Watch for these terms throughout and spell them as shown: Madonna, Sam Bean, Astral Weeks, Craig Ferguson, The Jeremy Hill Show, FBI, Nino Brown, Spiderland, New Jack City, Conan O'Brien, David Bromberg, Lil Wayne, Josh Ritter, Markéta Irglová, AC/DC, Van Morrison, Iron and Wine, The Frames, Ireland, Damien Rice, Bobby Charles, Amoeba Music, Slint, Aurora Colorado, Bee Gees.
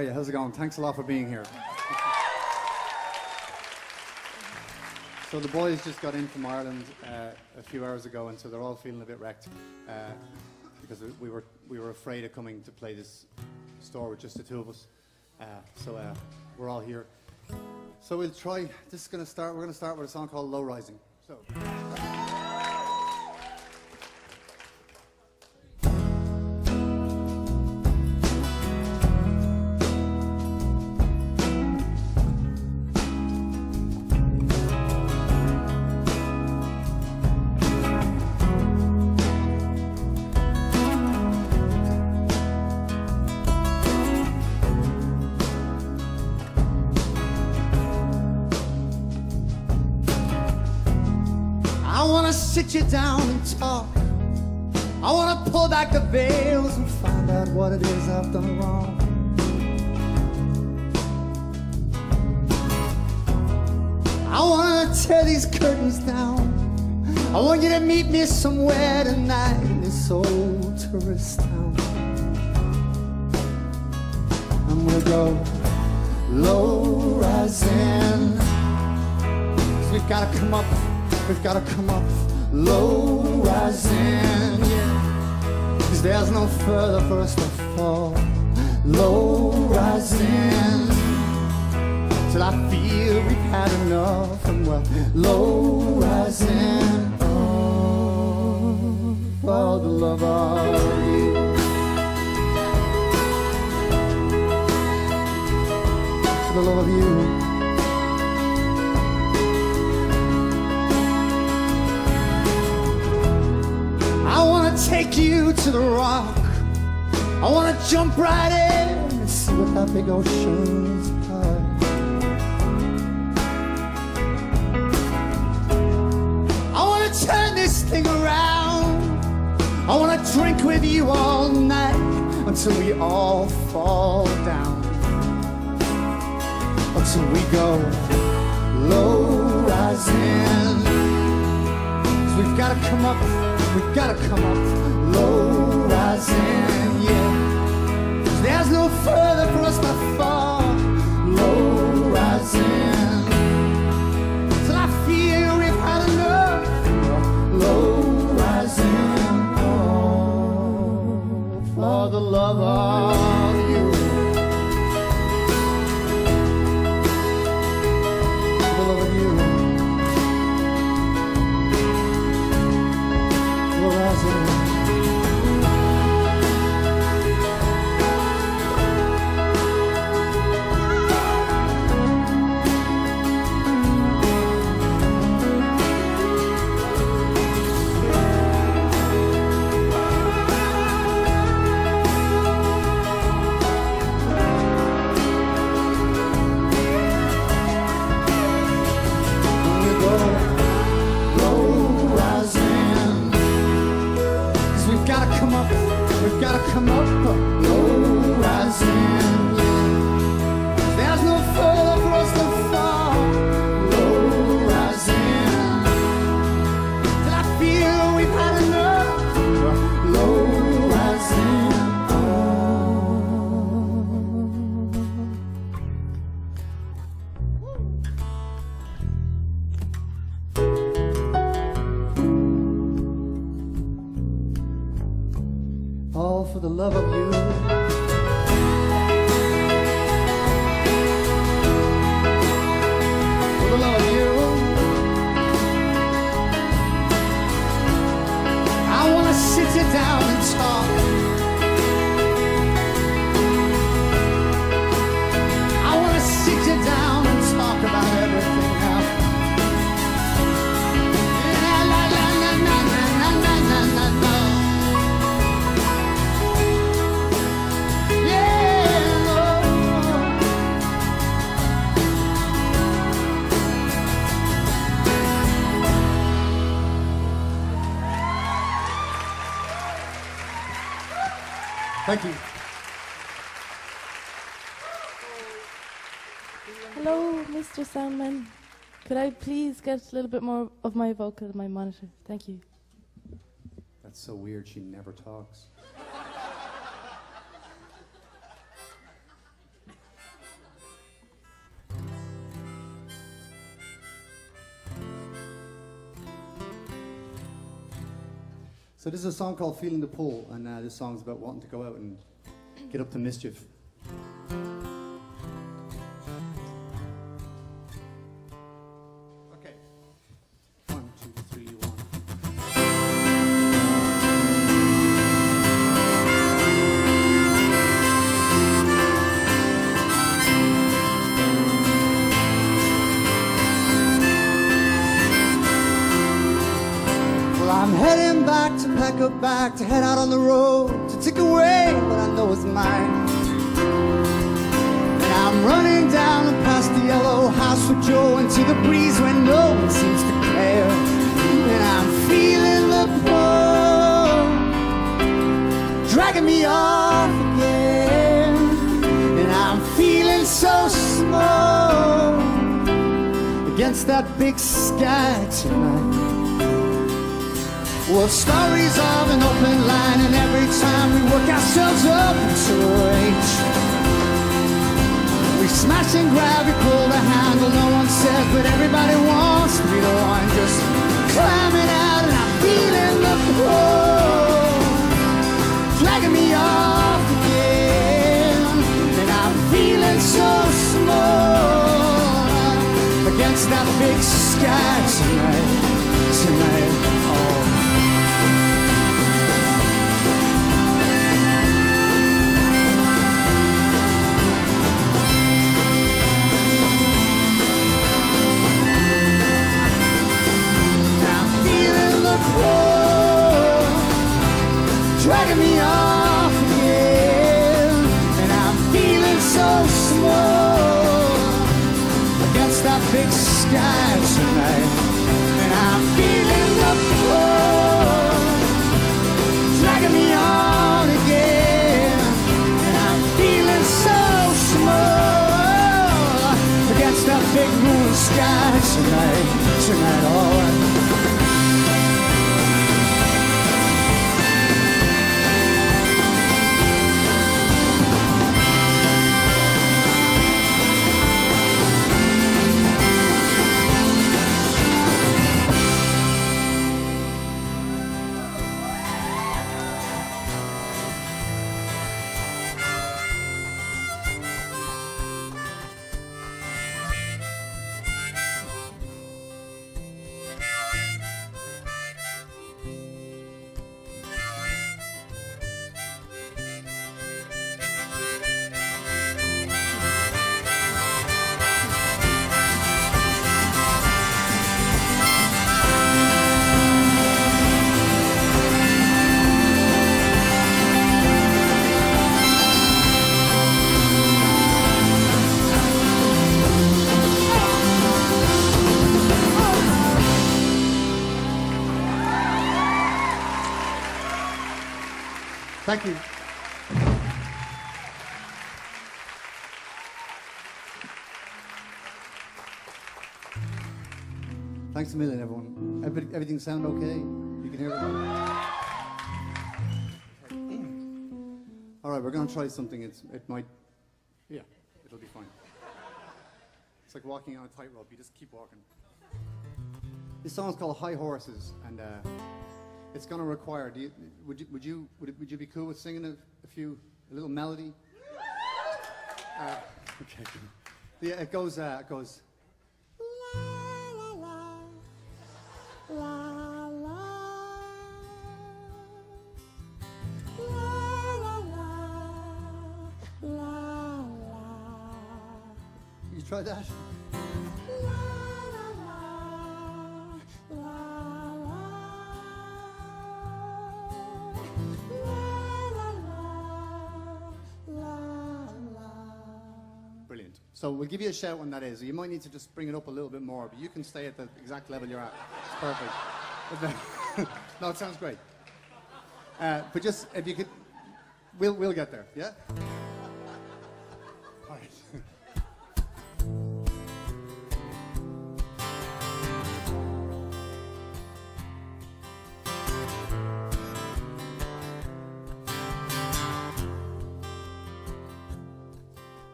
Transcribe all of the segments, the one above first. are you? How's it going? Thanks a lot for being here. So the boys just got in from Ireland a few hours ago, and so they're all feeling a bit wrecked because we were afraid of coming to play this store with just the two of us. So we're all here. So we'll try. This is going to start. We're going to start with a song called "Low Rising." So. Sit you down and talk. I want to pull back the veils and find out what it is I've done wrong. I want to tear these curtains down. I want you to meet me somewhere tonight in this old tourist town. I'm gonna go low rising. 'Cause we've gotta come up. We've gotta come up. Low rising, yeah. 'Cause there's no further for us to fall. Low rising, till I feel we've had enough. And well, low rising, oh, for the love of you. For the love of you. Take you to the rock. I want to jump right in and see what that big ocean's like. I want to turn this thing around. I want to drink with you all night until we all fall down. Until we go low rising. 'Cause we've got to come up. We gotta come up low rising, yeah. 'Cause there's no further for us to fall. Low rising, till I feel we've had enough. Low rising, oh, for the love of you. For the love of you. Thank you. Hello, Mr. Sandman. Could I please get a little bit more of my vocal and my monitor? Thank you. That's so weird. She never talks. So this is a song called Feeling the Pull, and this song's about wanting to go out and get up to mischief. Back to head out on the road to take away what I know is mine. And I'm running down and past the yellow house with Joe into the breeze when no one seems to care. And I'm feeling the pull dragging me off again. And I'm feeling so small against that big sky tonight. Well, stories of an open line, and every time we work ourselves up into a rage, we smash and grab, we pull the handle, no one says, but everybody wants to be the one just climbing out, and I'm feeling the pull dragging me off again, and I'm feeling so small against that big sky tonight, oh. Dragging me off again, and I'm feeling so small against that big sky tonight, and I'm feeling the floor dragging me on again, and I'm feeling so small against that big moon sky tonight, oh. Thank you. Thanks a million, everyone. Everything sound okay? You can hear it? All right, we're going to try something. It'll be fine. It's like walking on a tightrope. You just keep walking. This song's called High Horses, and it's going to require. Would you be cool with singing a little melody? Okay. Yeah, it goes. It goes. La la la la la la la la la. You try that. So we'll give you a shout when that is. You might need to just bring it up a little bit more, but you can stay at the exact level you're at. It's perfect. No, it sounds great. But just, if you could, we'll get there, yeah? All right.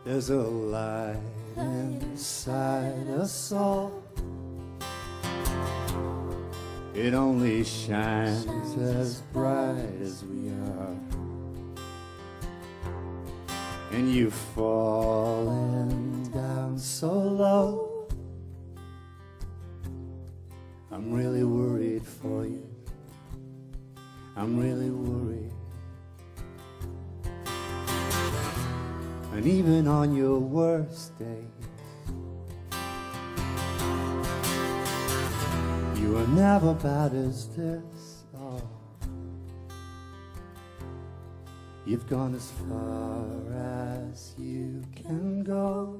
There's a light inside us all. It only shines as bright as we are. And you've fallen down so low, I'm really worried for you. I'm really worried. And even on your worst days, you were never bad as this. Oh, you've gone as far as you can go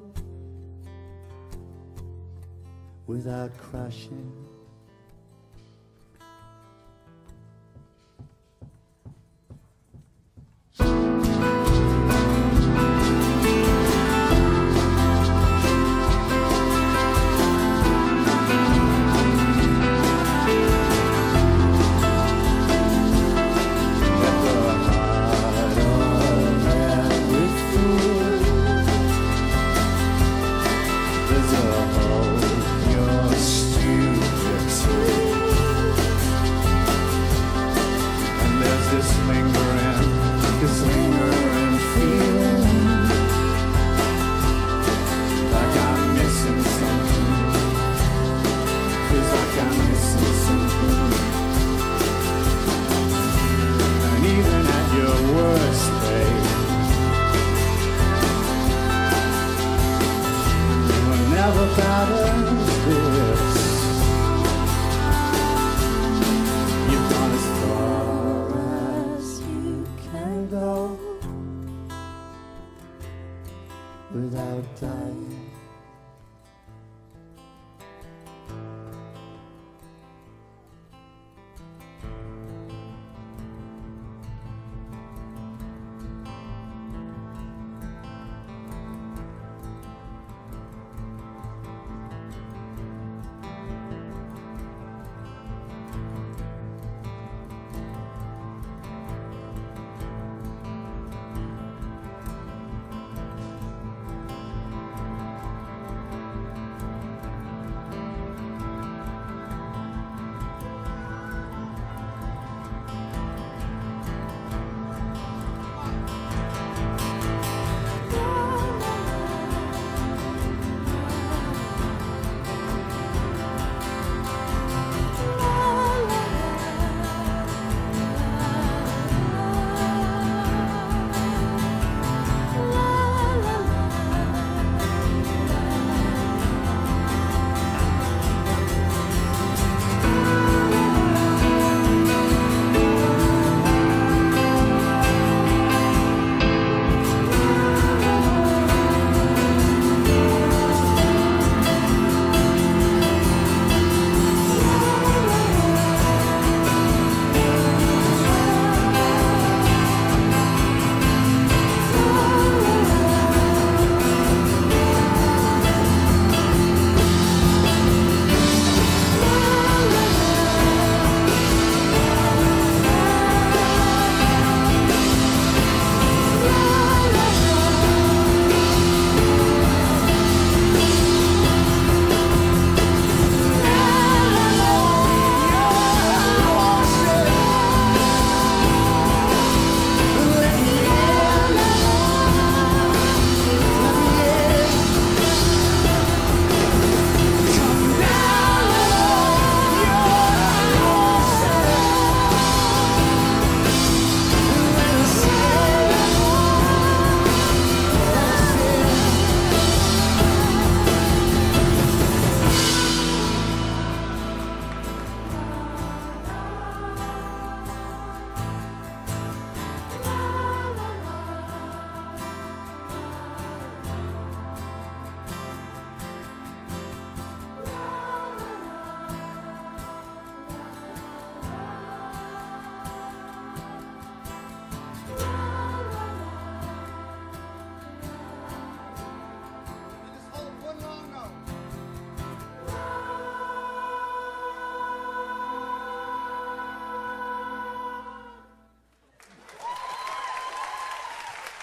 without crashing.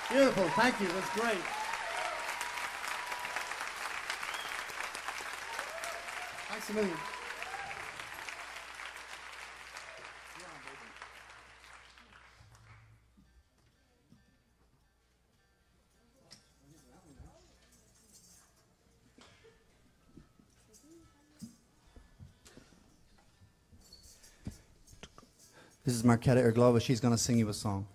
Beautiful, thank you, that's great. Thanks a million. This is Markéta Irglová. She's going to sing you a song.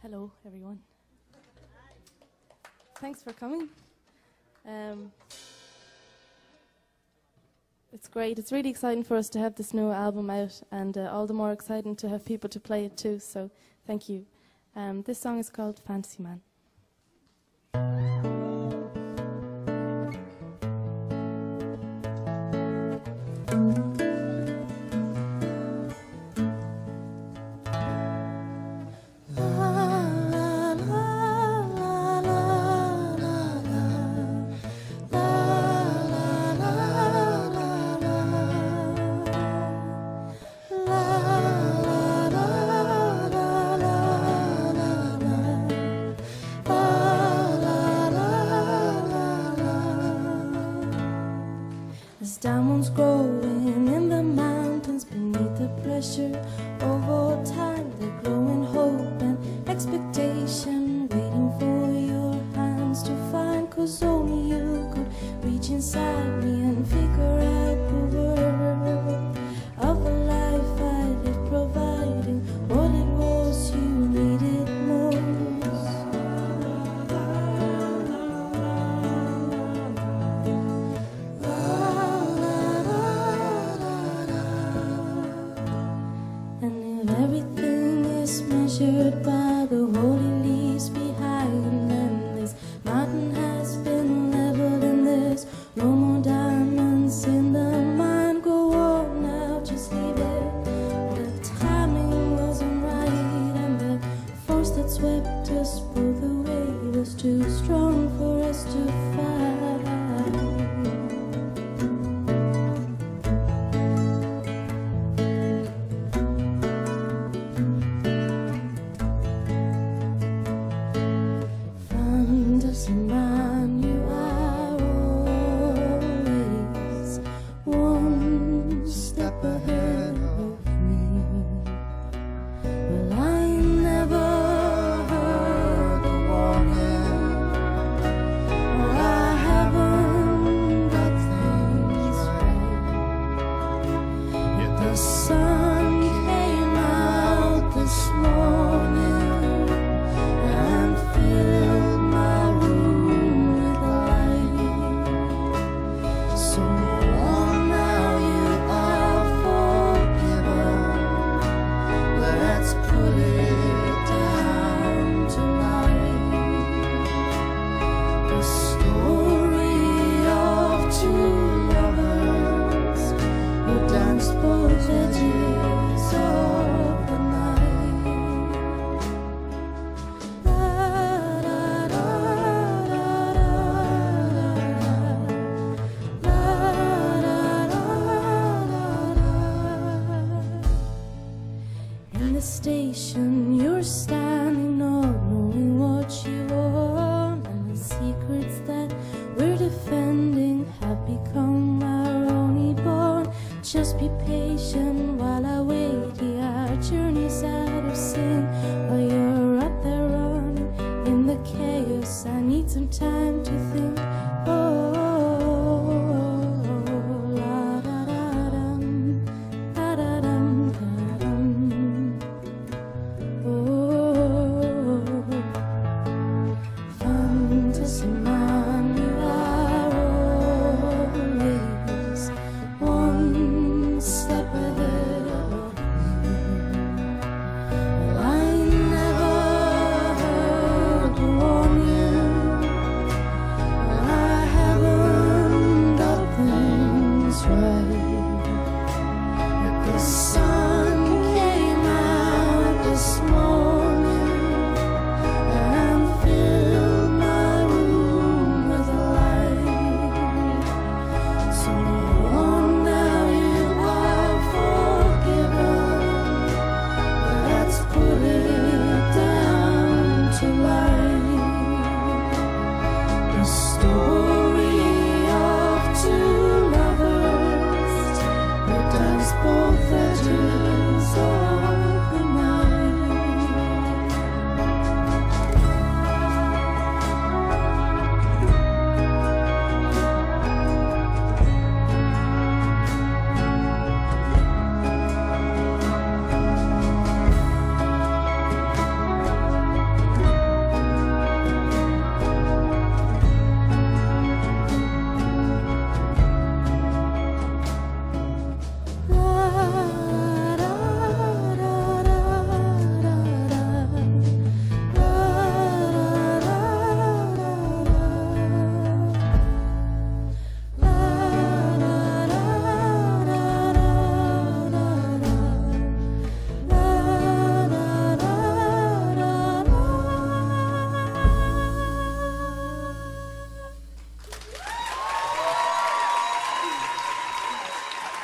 Hello, everyone. Thanks for coming. It's great. It's really exciting for us to have this new album out, and all the more exciting to have people to play it too, so thank you. This song is called Fantasy Man.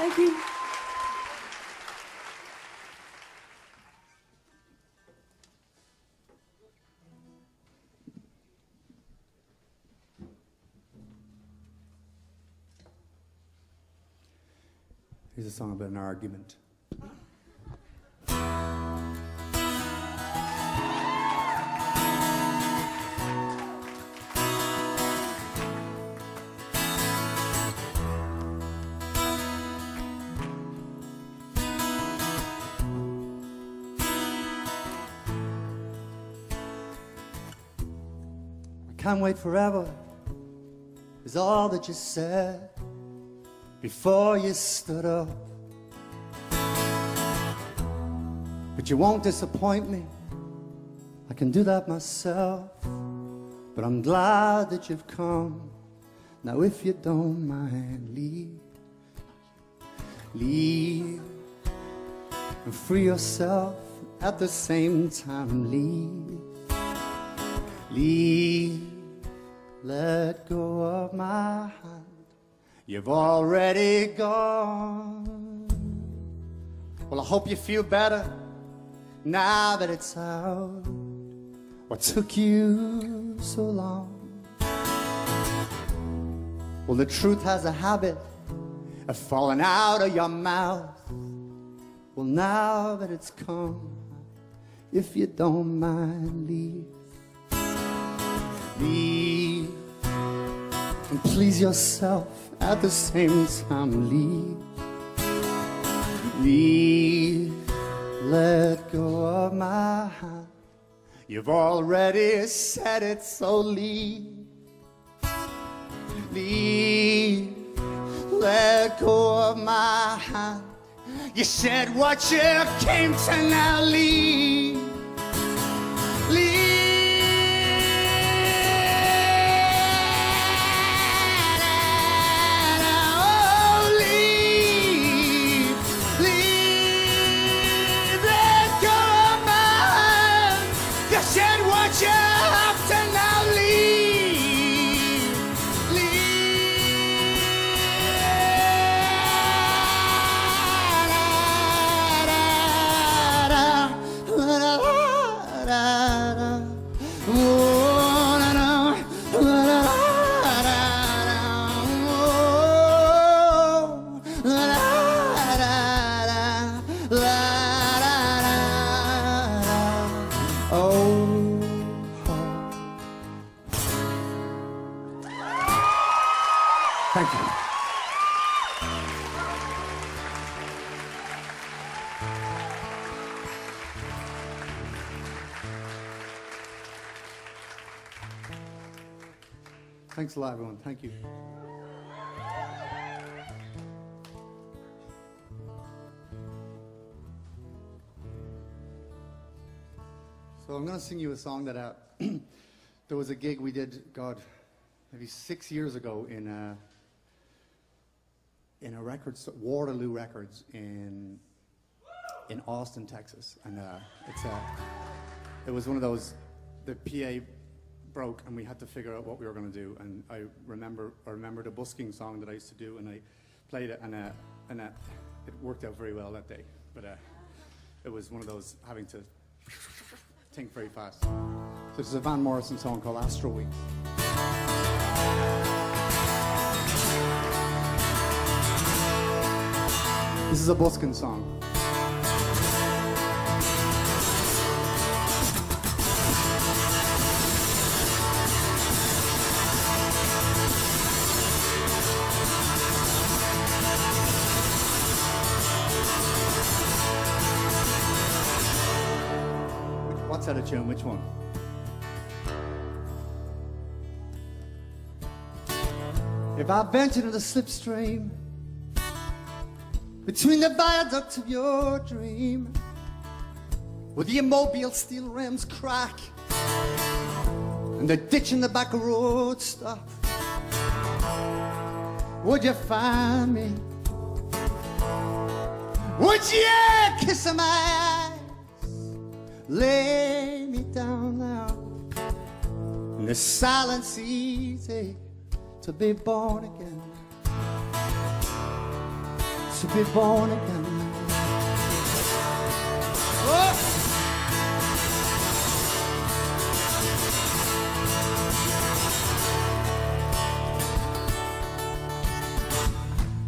Thank you. Here's a song about an argument. Can't wait forever is all that you said before you stood up. But you won't disappoint me, I can do that myself. But I'm glad that you've come. Now if you don't mind, leave and free yourself. At the same time, leave. Let go of my hand, you've already gone. Well, I hope you feel better now that it's out. What took you so long? Well, the truth has a habit of falling out of your mouth. Well, now that it's come, if you don't mind, leave. And please yourself at the same time, leave. Let go of my hand, you've already said it, so leave. Let go of my hand, you said what you came to, now leave. Thanks a lot, everyone. Thank you. So I'm going to sing you a song that there was a gig we did, God, maybe 6 years ago in a record store, Waterloo Records in Austin, Texas, and it was one of those, the PA broke and we had to figure out what we were going to do, and I remembered a busking song that I used to do, and I played it, and it worked out very well that day, but it was one of those having to think very fast. So this is a Van Morrison song called Astral Weeks. This is a busking song. Out of tune, which one? If I venture into the slipstream between the viaducts of your dream, will the immobile steel rims crack and the ditch in the back road stop? Would you find me? Would you kiss my ass? Lay me down now in the silence easy to be born again. to be born again.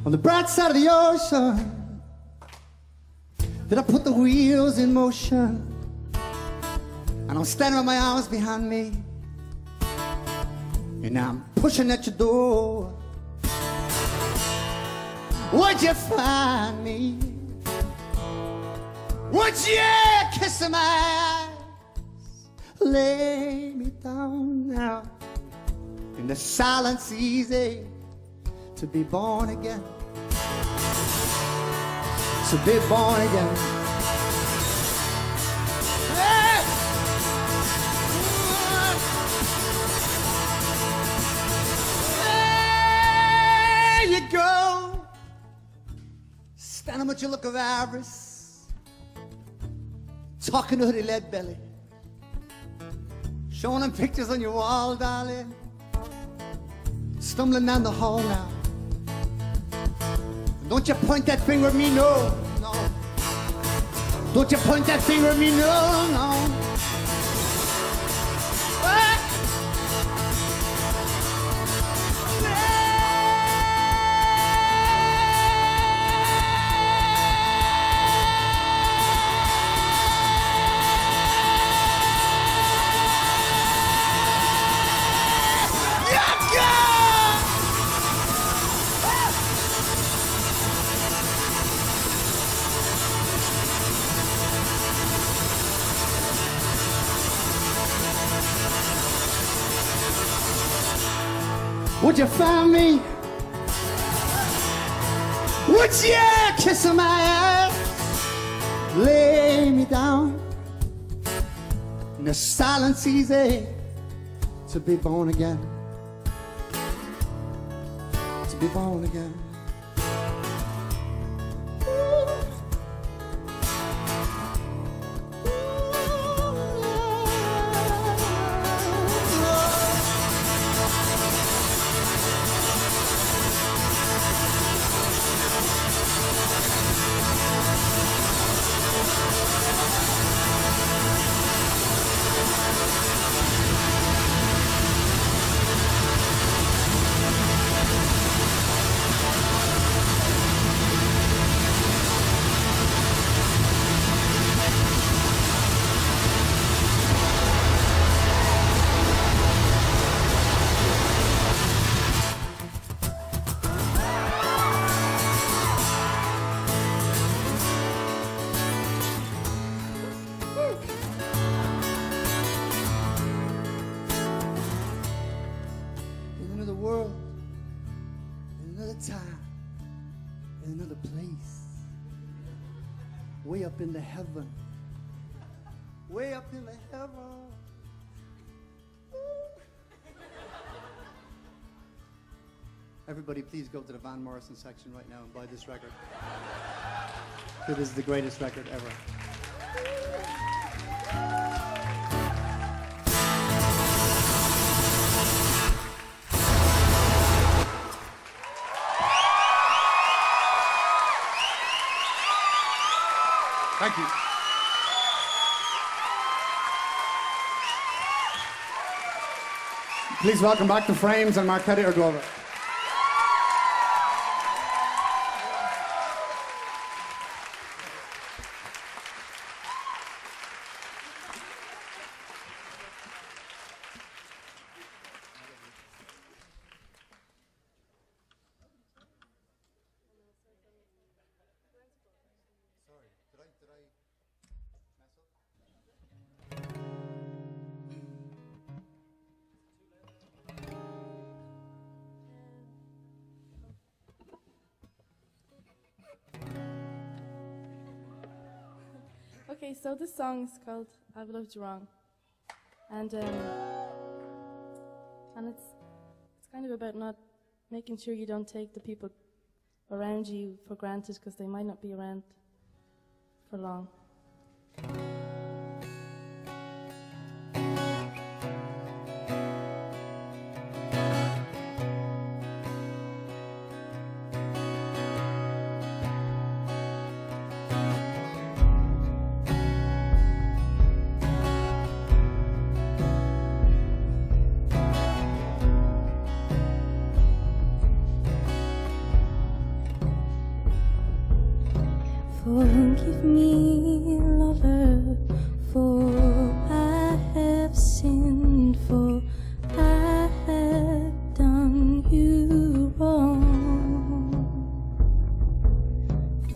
On the bright side of the ocean, did I put the wheels in motion? And I'm standing with my arms behind me, and I'm pushing at your door. Would you find me? Would you kiss my eyes? Lay me down now in the silence, easy to be born again, to be born again. Standing with your look of avarice, talking to her lead belly, showing them pictures on your wall, darling. Stumbling down the hall now. Don't you point that finger at me, no, no. Don't you point that finger at me, no, no. Would you find me? Would you kiss my ass? Lay me down in the silence, easy to be born again, to be born again. In the heaven, way up in the heaven. Everybody please go to the Van Morrison section right now and buy this record. It is the greatest record ever. Thank you. Please welcome back The Frames and Markéta Irglová. Okay, so this song is called I've Loved You Wrong, and it's kind of about not making sure you don't take the people around you for granted, because they might not be around for long. Forgive me, lover, for I have sinned, for I have done you wrong,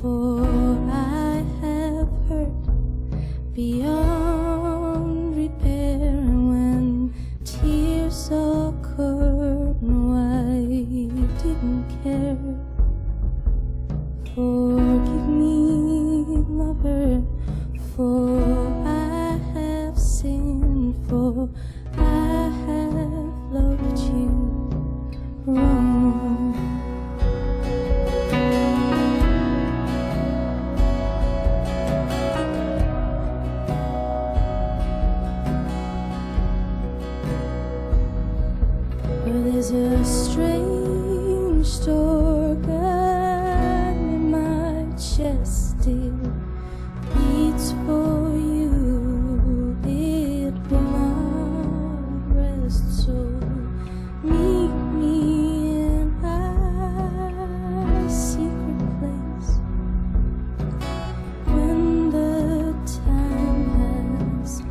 for I have hurt beyond repair when tears occurred, no, I didn't care. Forgive me, lover, for I have sinned, for I have loved you wrong. Well, there's a strange story. Just still beats for you, it will not rest, so meet me in our secret place when the time has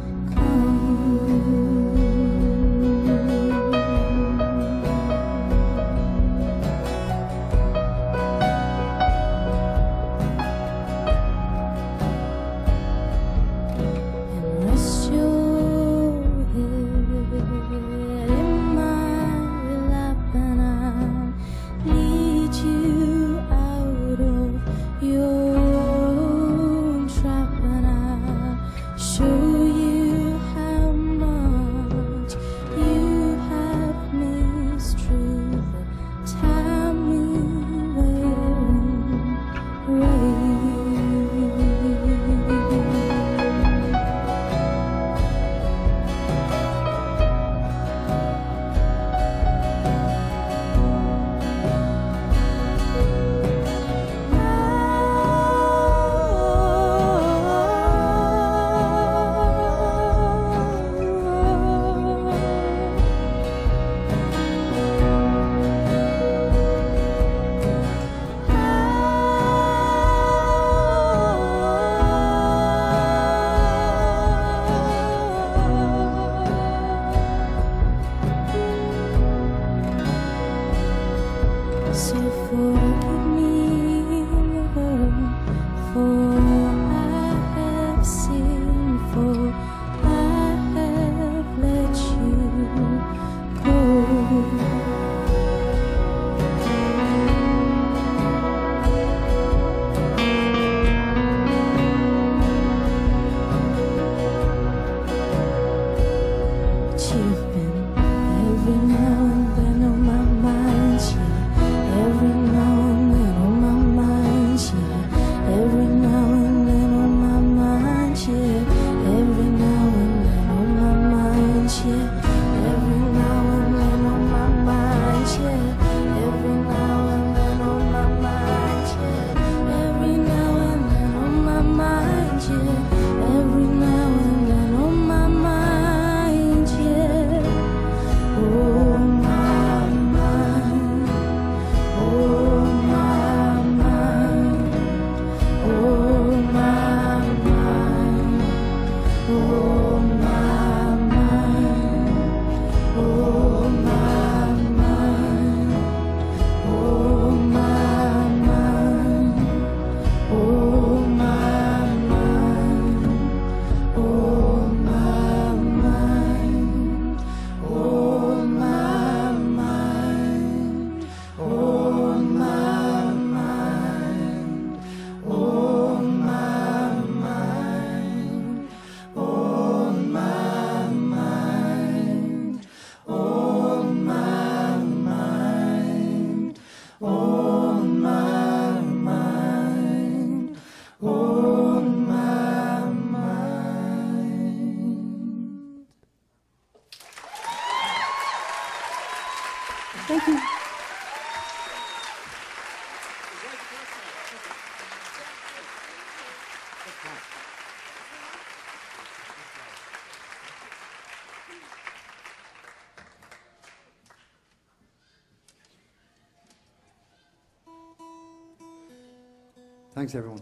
Thanks, everyone.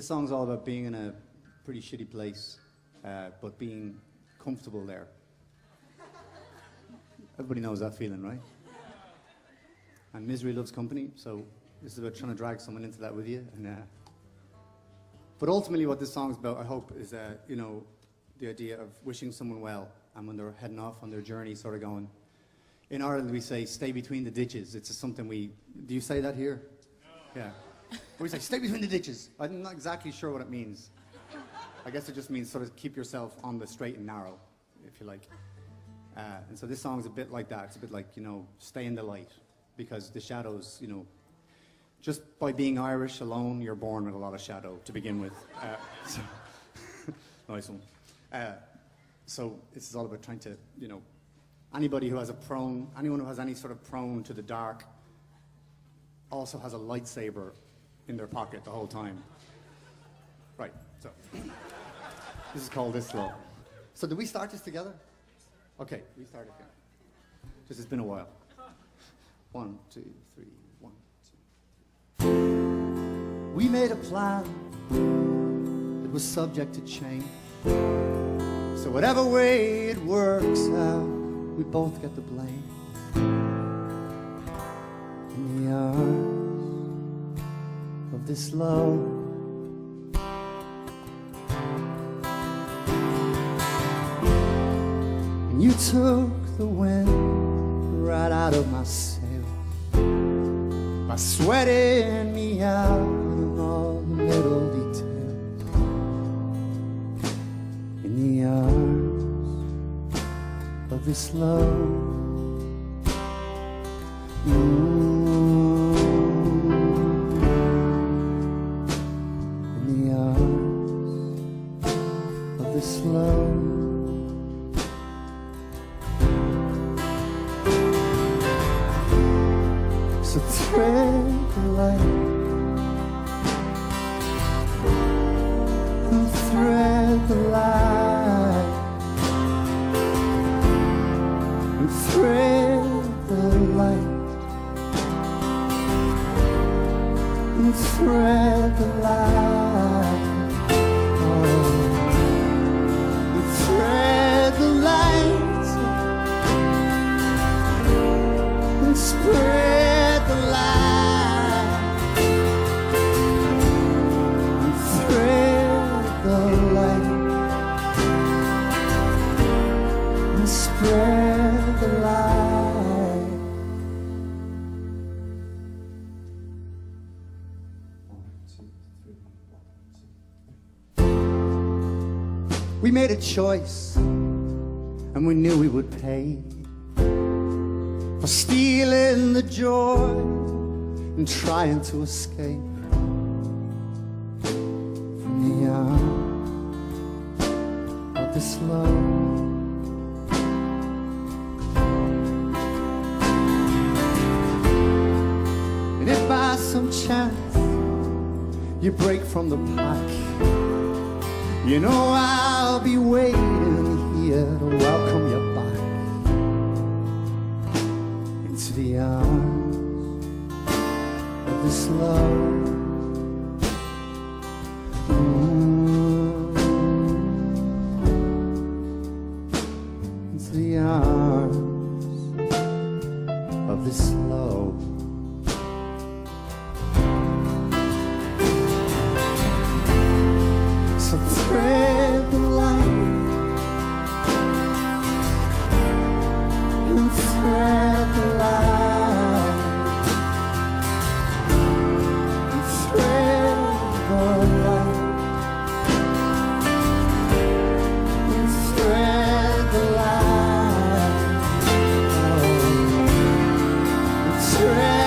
this song's all about being in a pretty shitty place, but being comfortable there. Everybody knows that feeling, right? And misery loves company, so this is about trying to drag someone into that with you. And, but ultimately what this song's about, I hope, is you know, the idea of wishing someone well, and when they're heading off on their journey, sort of going. In Ireland, we say, stay between the ditches. It's just something we... Do you say that here? No. Yeah. We say, stay between the ditches. I'm not exactly sure what it means. I guess it just means sort of keep yourself on the straight and narrow, if you like. And so this song's a bit like that. It's a bit like, you know, stay in the light. Because the shadows, you know... Just by being Irish alone, you're born with a lot of shadow to begin with. So nice one. So this is all about trying to, you know... Anyone who has any sort of prone to the dark also has a lightsaber in their pocket the whole time. Right, so this is called This Love. So did we start this together? Okay, we started here. Just it's been a while. 1, 2, 3, 1, 2, 3. We made a plan that was subject to change. So whatever way it works out, we both get the blame. In the arms of this love, and you took the wind right out of my sails by sweating me out in all the little details. In the arms of this love, in the arms of this love. So thread the light, and thread the light. Thread the light, and thread the light, oh. And thread the light, and spread the light, and thread the light, and spread. We made a choice, and we knew we would pay for stealing the joy and trying to escape from the arms of this love. And if by some chance you break from the pack, you know I'll be waiting here to welcome you back into the arms of this love. Into the arms of this love. Thread the light, and thread the light, and thread the light, and thread the light, oh. And thread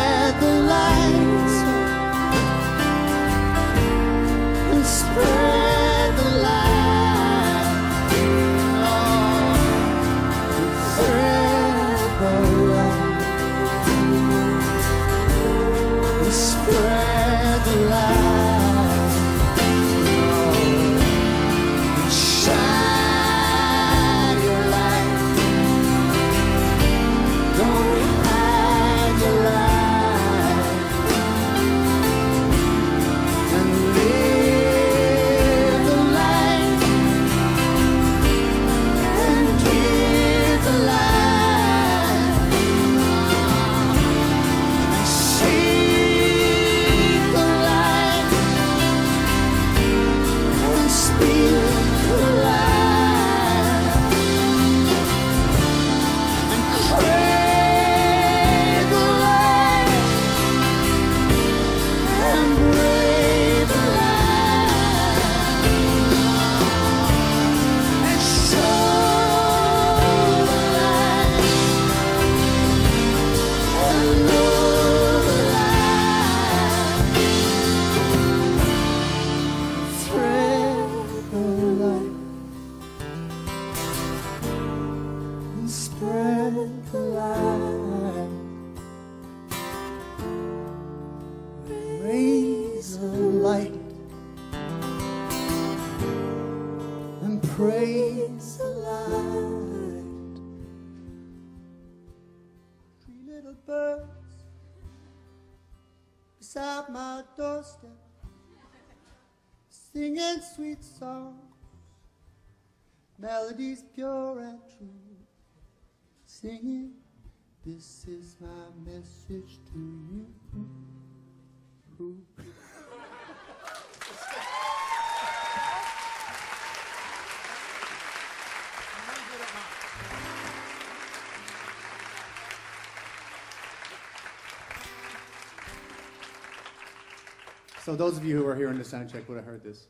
Sweet songs, melodies pure and true, singing, this is my message to you. So those of you who are here in the sound check would have heard this.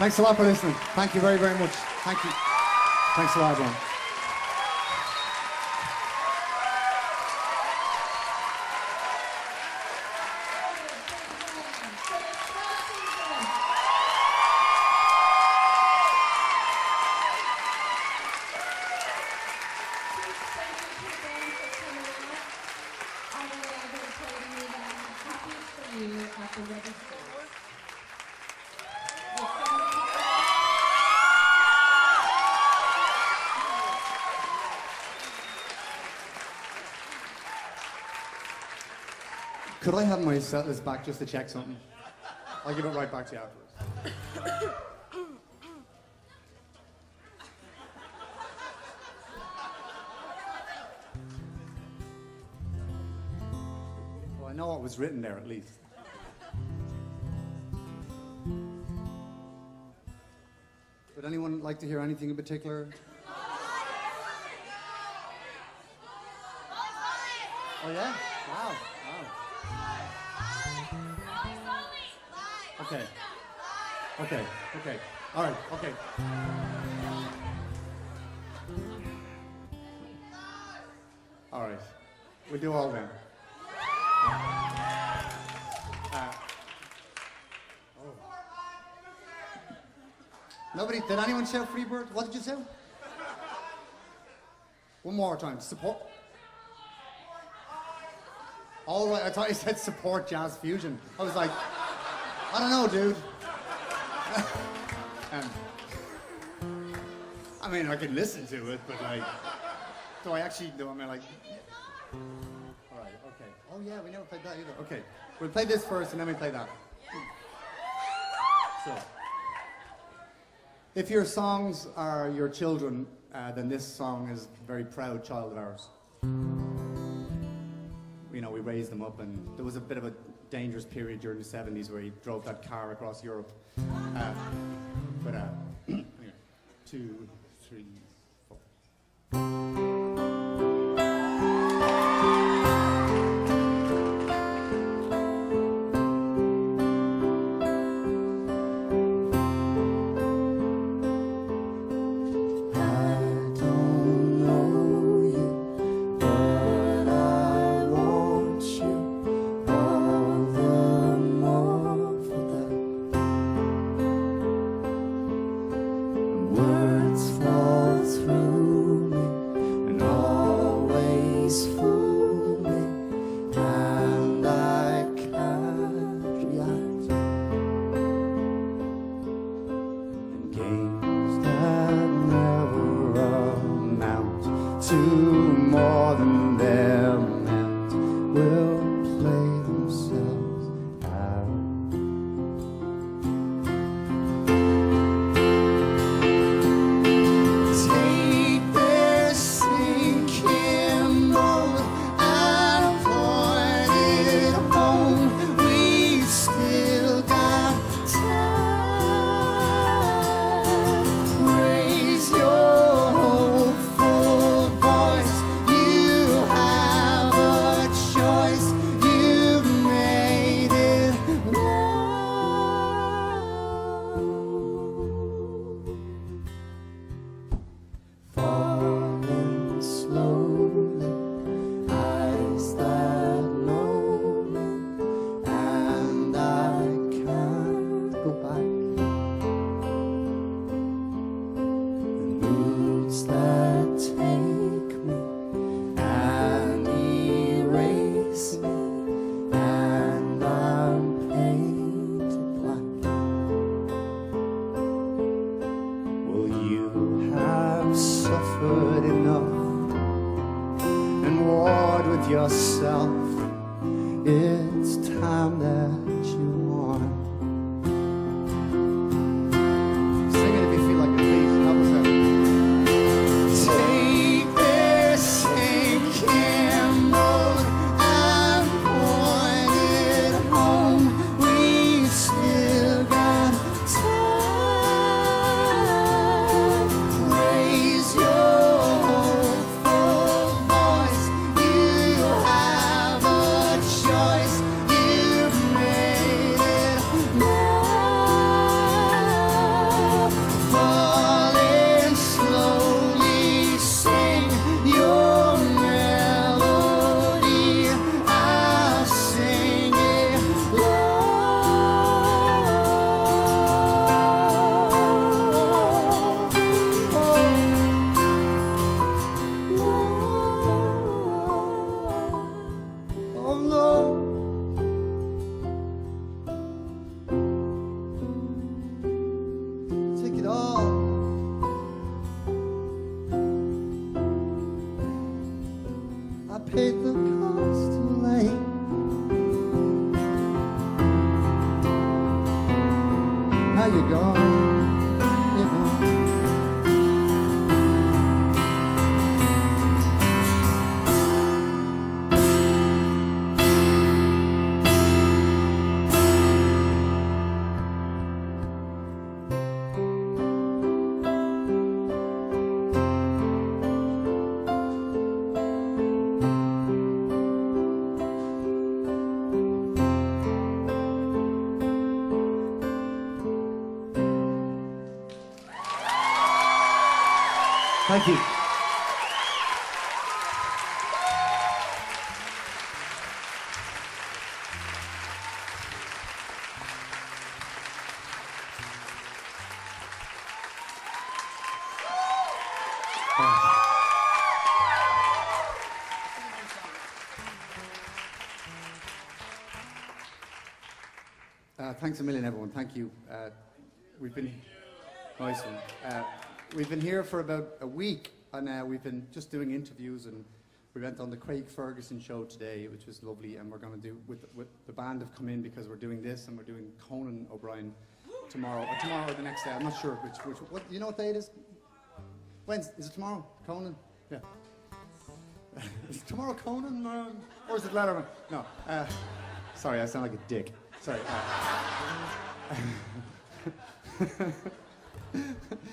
Thanks a lot for listening. Thank you very, very much. Thank you. Thanks a lot, everyone. Could I have my set list back just to check something? I'll give it right back to you afterwards. Well, I know what was written there, at least. Would anyone like to hear anything in particular? Oh, yeah? Wow. Wow. Okay. Okay. Okay. All right. Okay. All right. We'll do all then. Nobody, did anyone shout Free Bird? What did you say? One more time. Support. All right, I thought you said support jazz fusion. I was like, I don't know, dude. I mean, I can listen to it, but like, do I actually, do I mean like, all right, okay. Oh yeah, we never played that either. Okay, we'll play this first and then we play that. So, if your songs are your children, then this song is a very proud child of ours. You know, we raised them up, and there was a bit of a dangerous period during the 70s where he drove that car across Europe. Anyway, 2, 3, 4. you gone, Thank you. Thanks a million, everyone. Thank you. Nice one. We've been here for about a week, and we've been just doing interviews, and we went on the Craig Ferguson show today, which was lovely, and we're going to do, with the band have come in because we're doing this, and we're doing Conan O'Brien tomorrow, or tomorrow or the next day, I'm not sure which what, you know what day it is? Wednesday, is it tomorrow? Conan? Yeah. Is it tomorrow Conan, or is it Letterman? No, sorry, I sound like a dick. Sorry.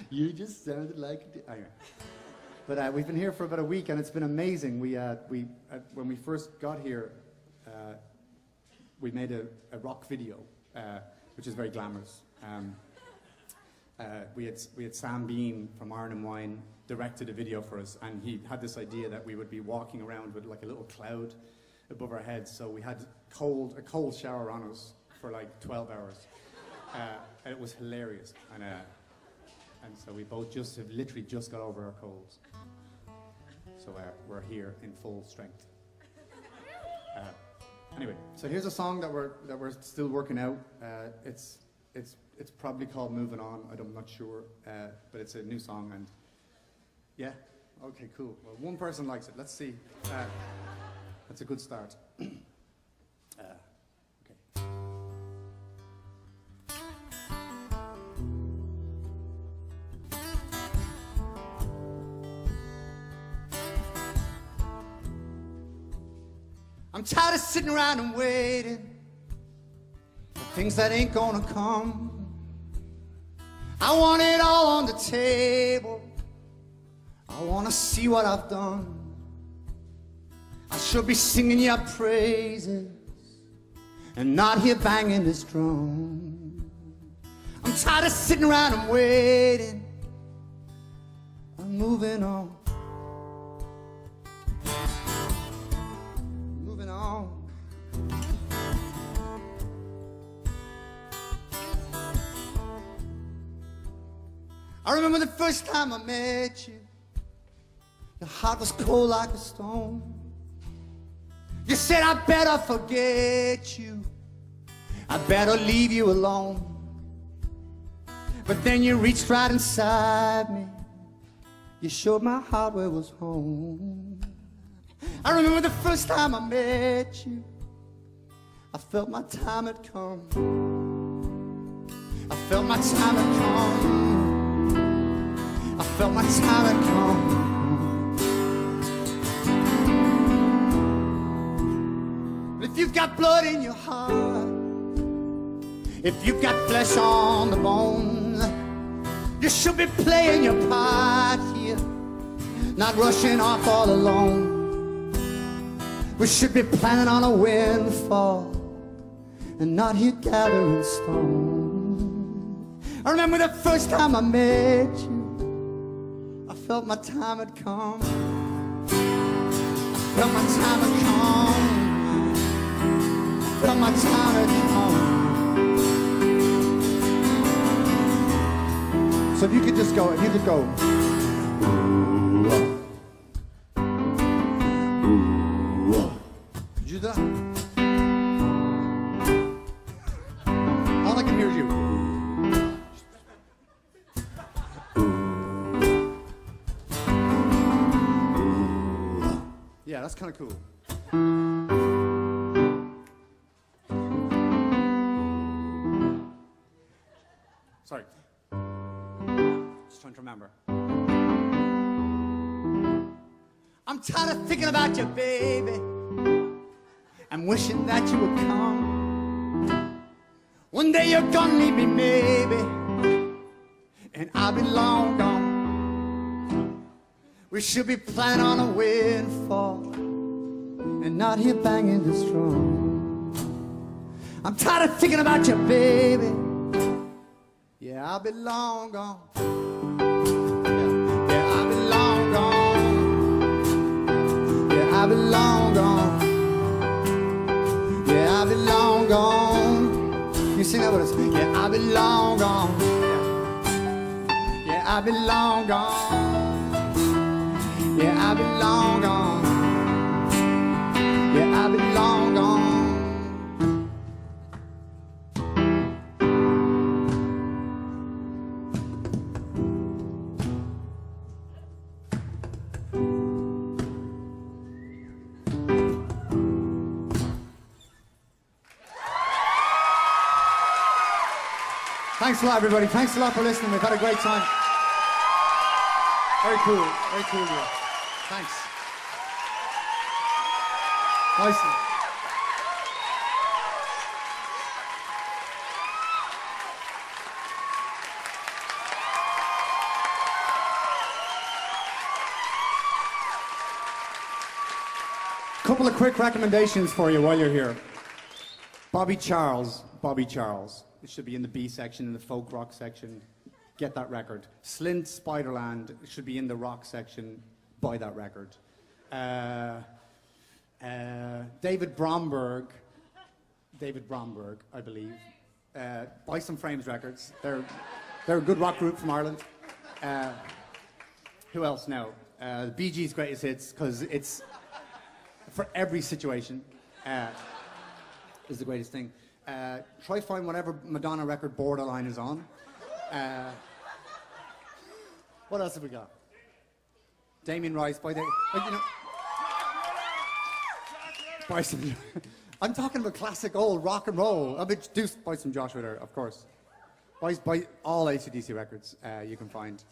You just sounded like a anyway. But we've been here for about a week, and it's been amazing. We when we first got here, we made a rock video, which is very glamorous. We had Sam Bean from Iron and Wine directed a video for us, and he had this idea that we would be walking around with like a little cloud above our heads. So we had a cold shower on us for like 12 hours. And it was hilarious, and so we both just have literally just got over our colds, so we're here in full strength. Anyway, so here's a song that we're still working out. It's probably called "Moving On." I'm not sure, but it's a new song, and yeah, okay, cool. Well, one person likes it. Let's see. That's a good start. I'm tired of sitting around and waiting for things that ain't gonna come. I want it all on the table. I wanna see what I've done. I should be singing your praises and not here banging this drum. I'm tired of sitting around and waiting. I'm moving on. I remember the first time I met you. Your heart was cold like a stone. You said I better forget you, I better leave you alone. But then you reached right inside me, you showed my heart where was home. I remember the first time I met you, I felt my time had come. I felt my time had come. I felt my time had come. If you've got blood in your heart, if you've got flesh on the bone, you should be playing your part here, not rushing off all alone. We should be planning on a windfall and not here gathering stone. I remember the first time I met you, I felt my time had come. I felt my time had come. I felt my time had come. So if you could just go, if you could go. Could you do that? All I can hear is you. Yeah, that's kind of cool. Sorry. Just trying to remember. I'm tired of thinking about you, baby. I'm wishing that you would come. One day you're gonna leave me, maybe, and I'll be long gone. We should be planning on a windfall and not here banging this drum. I'm tired of thinking about you, baby. Yeah, I'll be long gone. Yeah, yeah, I'll be long gone. Yeah, I'll be long gone. Yeah, I'll be long gone. You sing that with us? Yeah, I'll be long gone. Yeah, yeah, I'll be long gone. Yeah, I'll be long gone. Yeah, I'll be long gone. Thanks a lot, everybody. Thanks a lot for listening. We've had a great time. Very cool. Very cool, yeah. Thanks. Nice. Couple of quick recommendations for you while you're here. Bobby Charles. Bobby Charles. It should be in the B section, in the folk rock section. Get that record. Slint, Spiderland. It should be in the rock section. Buy that record. David Bromberg, I believe. Buy some Frames records. They're a good rock group from Ireland. Who else now? The Bee Gees' greatest hits, because it's for every situation. Is the greatest thing. Try find whatever Madonna record Borderline is on. What else have we got? Damien Rice. By the like, you know. I'm talking about classic old rock and roll. I'll be introduced by some Josh Ritter, of course. By all AC/DC records you can find.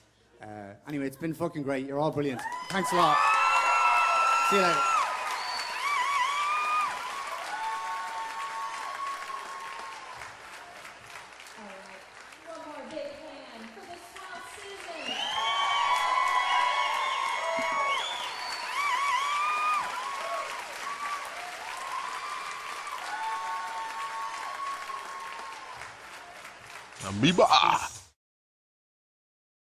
Anyway, it's been fucking great. You're all brilliant. Thanks a lot. See you later. Amoeba.